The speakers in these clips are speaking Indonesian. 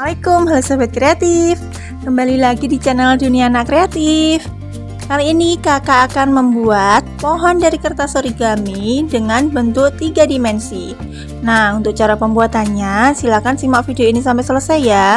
Assalamualaikum, halo sobat kreatif. Kembali lagi di channel Dunia Anak Kreatif. Kali ini kakak akan membuat pohon dari kertas origami dengan bentuk 3 dimensi. Nah, untuk cara pembuatannya silakan simak video ini sampai selesai ya.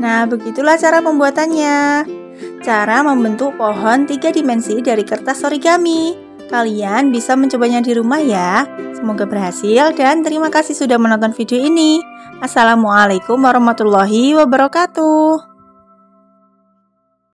Nah, begitulah cara pembuatannya. Cara membentuk pohon 3 dimensi dari kertas origami. Kalian bisa mencobanya di rumah ya. Semoga berhasil dan terima kasih sudah menonton video ini. Assalamualaikum warahmatullahi wabarakatuh.